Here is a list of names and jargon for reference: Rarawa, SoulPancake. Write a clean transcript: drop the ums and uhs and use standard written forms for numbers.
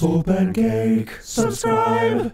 SoulPancake, subscribe.